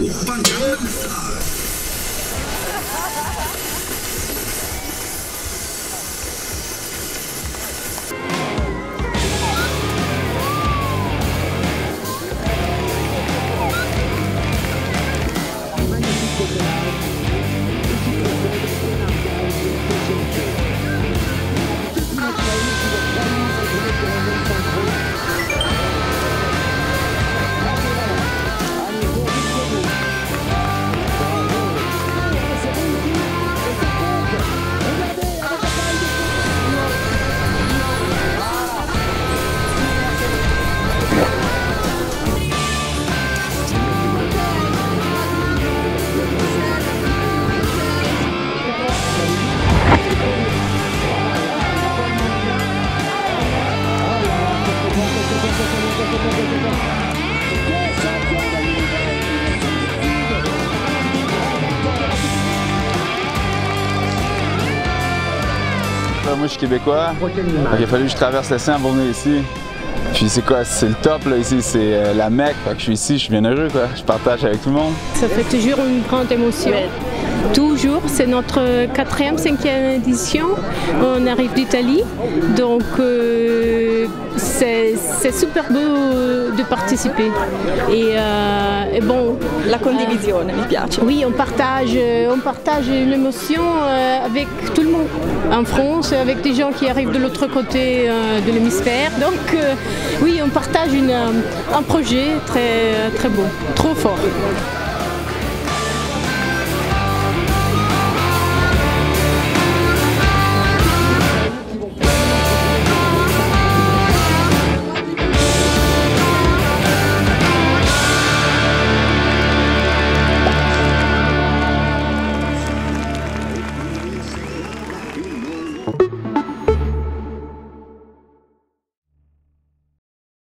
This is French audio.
오빤 강남 스타일. Moi je suis québécois, il a fallu que je traverse le Seine pour venir ici. Puis c'est quoi, c'est le top là, ici, c'est la Mecque. Fait que je suis ici, je suis bien heureux quoi, je partage avec tout le monde. Ça fait toujours une grande émotion. Toujours, c'est notre 4e, 5e édition, on arrive d'Italie, donc c'est super beau de participer. Et bon, la condivisione, mi piace. Oui, on partage l'émotion avec tout le monde, en France, avec des gens qui arrivent de l'autre côté de l'hémisphère. Donc oui, on partage un projet très, très beau, trop fort.